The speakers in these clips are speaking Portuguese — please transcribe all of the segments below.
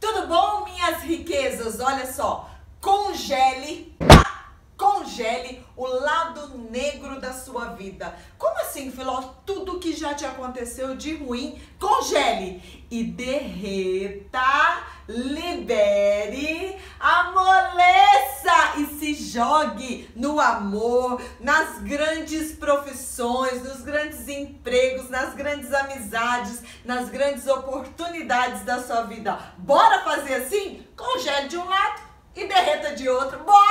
Tudo bom, minhas riquezas? Olha só, congele o lado negro da sua vida. Como assim, Filó? Tudo que já te aconteceu de ruim, congele e derreta, libere, amoleça e se jogue no amor, nas grandes profissões, nos grandes empregos, nas grandes amizades, nas grandes oportunidades da sua vida. Bora fazer assim? Congele de um lado e derreta de outro. Bora!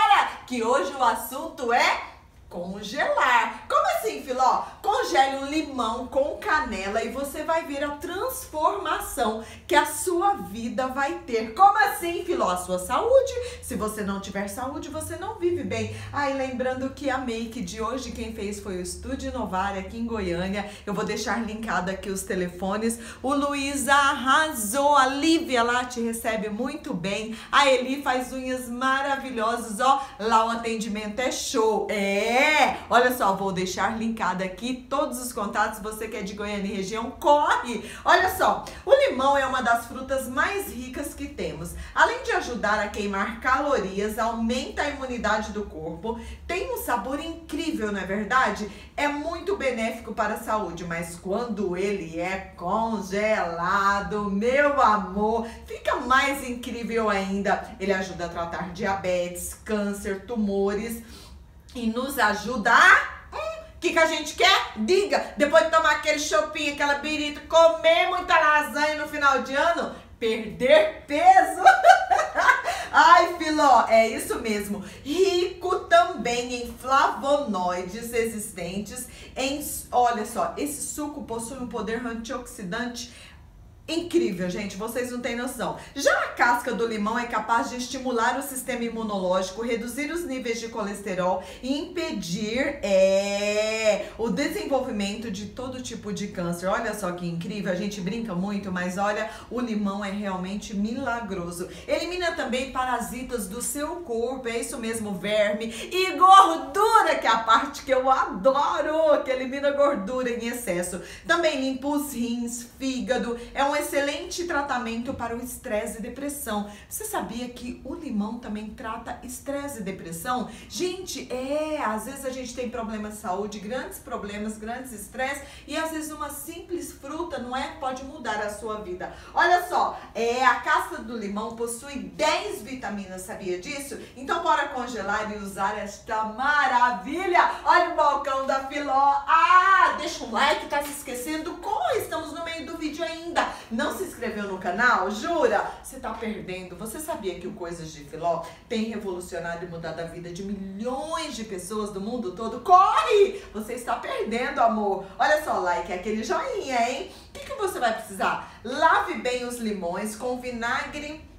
Que hoje o assunto é congelar. Como assim, Filó? Congele um limão com canela e você vai ver a transformação que a sua vida vai ter. Como assim, Filó? A sua saúde. Se você não tiver saúde, você não vive bem. Ah, e lembrando que a make de hoje, quem fez foi o Estúdio Novara aqui em Goiânia. Eu vou deixar linkado aqui os telefones. O Luiz arrasou. A Lívia lá te recebe muito bem. A Eli faz unhas maravilhosas, ó. Lá o atendimento é show. Olha só, vou deixar linkado aqui todos os contatos. Você que é de Goiânia e região, corre! Olha só, o limão é uma das frutas mais ricas que temos. Além de ajudar a queimar calorias, aumenta a imunidade do corpo. Tem um sabor incrível, não é verdade? É muito benéfico para a saúde, mas quando ele é congelado, meu amor, fica mais incrível ainda. Ele ajuda a tratar diabetes, câncer, tumores e nos ajuda a... que a gente quer? Diga! Depois de tomar aquele chopinho, aquela birita, comer muita lasanha no final de ano, perder peso! Ai, Filó, é isso mesmo. Rico também em flavonoides existentes em... Olha só, esse suco possui um poder antioxidante incrível, gente, vocês não têm noção. Já a casca do limão é capaz de estimular o sistema imunológico, reduzir os níveis de colesterol e impedir o desenvolvimento de todo tipo de câncer. Olha só que incrível, a gente brinca muito, mas olha, o limão é realmente milagroso. Elimina também parasitas do seu corpo, é isso mesmo, verme e gordura, que é a parte que eu adoro, que elimina gordura em excesso. Também limpa os rins, fígado, é um excelente tratamento para o estresse e depressão. Você sabia que o limão também trata estresse e depressão? Gente, às vezes a gente tem problemas de saúde, grandes problemas, grandes estresse, e às vezes uma simples fruta, não é? Pode mudar a sua vida. Olha só, a casca do limão possui 10 vitaminas, sabia disso? Então bora congelar e usar esta maravilha. Olha o balcão da Filó. Ah, deixa um like, tá se esquecendo? Estamos no meio do vídeo ainda. Não se inscreveu no canal? Jura? Você tá perdendo. Você sabia que o Coisas de Filó tem revolucionado e mudado a vida de milhões de pessoas do mundo todo? Corre! Você está perdendo, amor. Olha só, like, é aquele joinha, hein? O que você vai precisar? Lave bem os limões com vinagre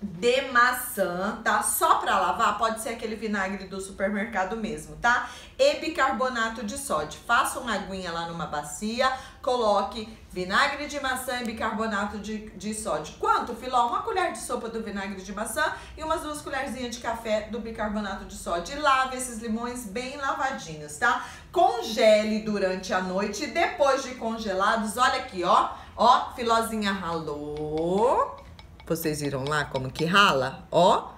de maçã, tá? Só pra lavar, pode ser aquele vinagre do supermercado mesmo, tá? E bicarbonato de sódio. Faça uma aguinha lá numa bacia, coloque vinagre de maçã e bicarbonato de sódio. Quanto, Filó? Uma colher de sopa do vinagre de maçã e umas 2 colherzinhas de café do bicarbonato de sódio. E lave esses limões bem lavadinhos, tá? Congele durante a noite e depois de congelados, olha aqui, ó. Ó, Filózinha ralou. Vocês viram lá como que rala? Ó.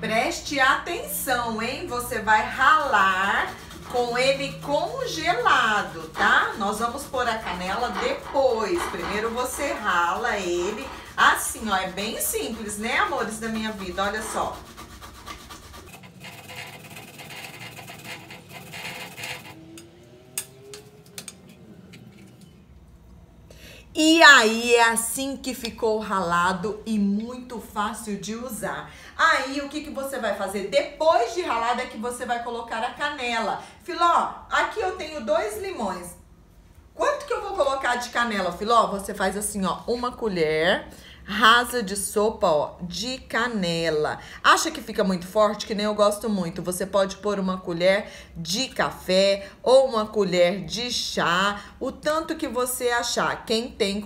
Preste atenção, hein? Você vai ralar com ele congelado, tá? Nós vamos pôr a canela depois. Primeiro você rala ele assim, ó. É bem simples, né, amores da minha vida? Olha só. E aí, é assim que ficou ralado e muito fácil de usar. Aí, o que você vai fazer? Depois de ralado é que você vai colocar a canela. Filó, aqui eu tenho 2 limões. Quanto que eu vou colocar de canela, Filó? Você faz assim, ó, uma colher. Rasa de sopa, ó, de canela. Acha que fica muito forte? Que nem eu gosto muito. Você pode pôr uma colher de café ou uma colher de chá, o tanto que você achar. Quem tem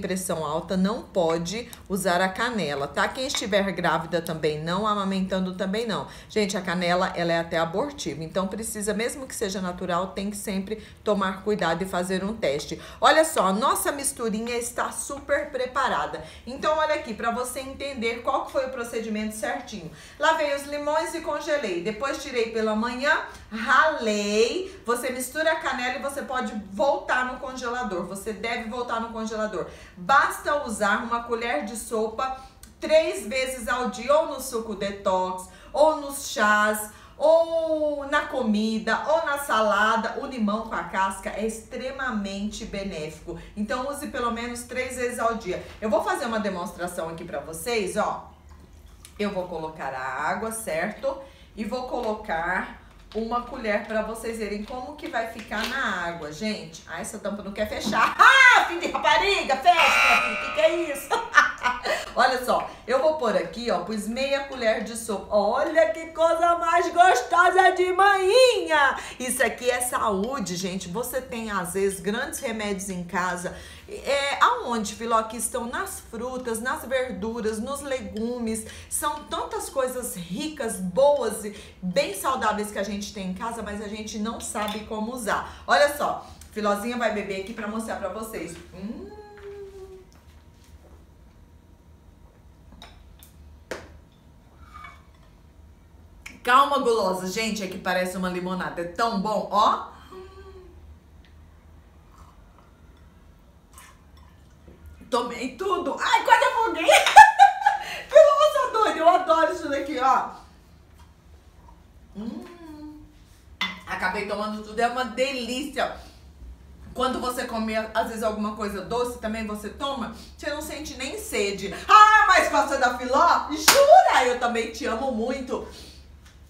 pressão alta não pode usar a canela, tá? Quem estiver grávida também não, amamentando também não. Gente, a canela, ela é até abortiva. Então, precisa, mesmo que seja natural, tem que sempre tomar cuidado e fazer um teste. Olha só, a nossa misturinha está super preparada. Então, olha aqui, para você entender qual que foi o procedimento certinho. Lavei os limões e congelei. Depois tirei pela manhã, ralei. Você mistura a canela e você pode voltar no congelador. Você deve voltar no congelador. Basta usar uma colher de sopa 3 vezes ao dia, ou no suco detox, ou nos chás, ou na comida, ou na salada. O limão com a casca é extremamente benéfico. Então use pelo menos 3 vezes ao dia. Eu vou fazer uma demonstração aqui pra vocês, ó. Eu vou colocar a água, certo? E vou colocar uma colher pra vocês verem como que vai ficar na água, gente. Ah, essa tampa não quer fechar. Ah, filho de rapariga, fecha! O que é isso? Olha só, eu vou pôr aqui, ó, pus meia colher de sopa. Olha que coisa mais gostosa de manhinha! Isso aqui é saúde, gente. Você tem, às vezes, grandes remédios em casa. Aonde, Filó? Que estão nas frutas, nas verduras, nos legumes. São tantas coisas ricas, boas e bem saudáveis que a gente tem em casa, mas a gente não sabe como usar. Olha só, Filózinha vai beber aqui pra mostrar pra vocês. Calma, gulosa. Gente, é que parece uma limonada. É tão bom, ó. Tomei tudo. Ai, quase afoguei. Nossa, doida. Eu adoro isso daqui, ó. Acabei tomando tudo. É uma delícia. Quando você come, às vezes, alguma coisa doce, também você toma, você não sente nem sede. Ah, mas faça da Filó? Jura? Eu também te amo muito.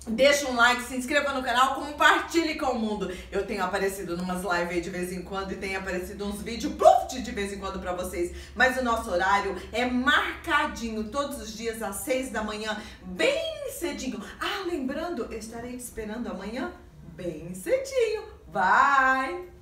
Deixa um like, se inscreva no canal, compartilhe com o mundo. Eu tenho aparecido numas lives aí de vez em quando e tenho aparecido uns vídeos de vez em quando pra vocês. Mas o nosso horário é marcadinho, todos os dias às 6 da manhã, bem cedinho. Ah, lembrando, eu estarei te esperando amanhã, bem cedinho. Bye!